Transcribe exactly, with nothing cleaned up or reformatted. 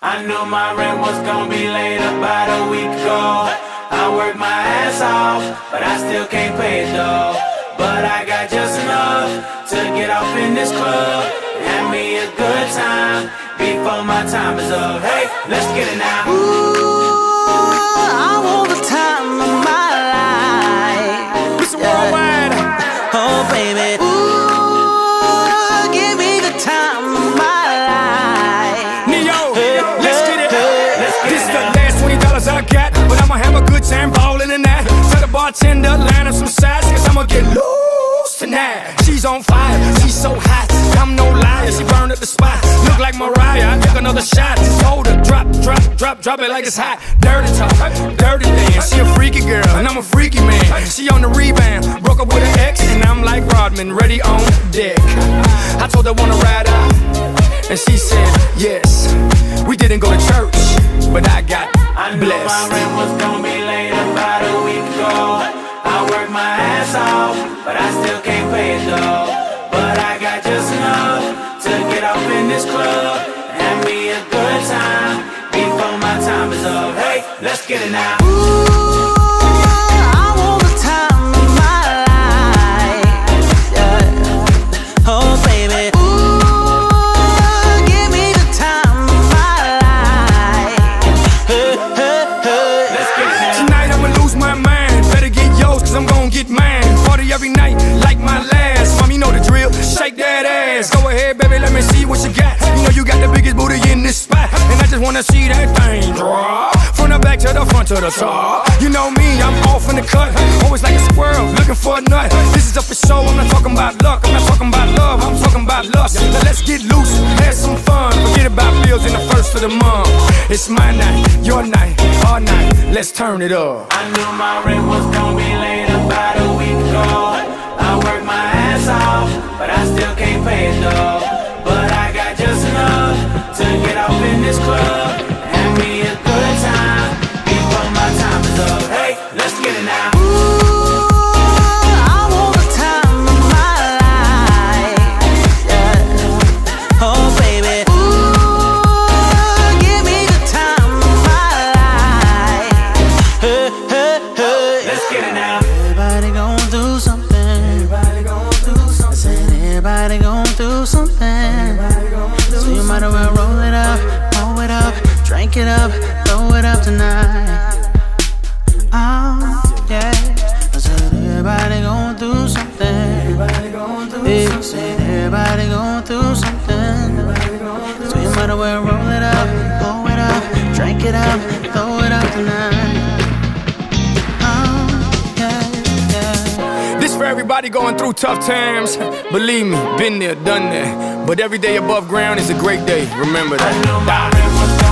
I knew my rent was gonna be late about a week ago. I worked my ass off, but I still can't pay it though. But I got just enough to get off in this club and have me a good time before my time is up. Hey, let's get it now. Ooh, I want the time of my life. It's worldwide. Oh, baby. Ooh, give me the time of my life. Neo, hey, let's get it. Hey, let's get this is the last twenty dollars I got, but I'ma have a good time ballin' in that. Tell the bartender, line up some sides, cause I'ma get loose tonight. She's on fire, she's so hot. I'm no liar, she burned up the spot. Look like Mariah, I took another shot. Just hold her, drop, drop, drop, drop it like it's hot. Dirty talk, dirty dance. She a freaky girl, and I'm a freaky man. She on the rebound, broke up with an ex, and I'm like Rodman, ready on deck. I told her wanna ride out, and she said yes. We didn't go to church, but I got I blessed. I knew my rent was gonna be late about a week ago. I worked my ass off, but I still can't pay it though. But I got just enough to get off in this club and have me a good time before my time is up. Hey, let's get it now. Ooh. Go ahead, baby, let me see what you got. You know you got the biggest booty in this spot, and I just wanna see that thing drop from the back to the front to the top. You know me, I'm off in the cut, always like a squirrel looking for a nut. This is up for show, I'm not talking about luck, I'm not talking about love, I'm talking about lust. Now let's get loose, have some fun, forget about bills in the first of the month. It's my night, your night, our night, let's turn it up. I knew my rent was gonna be late about a week ago. I worked my ass off, but I still can't pay it though. But I got just enough to get off in this club and have me a good time before my time is up. Hey, let's get it now. Ooh, I want the time of my life. Yeah. Oh, baby. Ooh, give me the time of my life. Hey, hey, hey. Let's get it now. Everybody gon' do something. Everybody gon' Everybody going through something, going through so you might as well roll it up, roll it up, drink it up, throw it up tonight. Oh yeah, I said everybody going through something. Everybody going through yeah. something. Said everybody going through something, going through so you might as well roll it up, blow it up, drink it up, throw it up tonight. Oh yeah. For everybody going through tough times, believe me, been there, done that. But every day above ground is a great day. Remember that.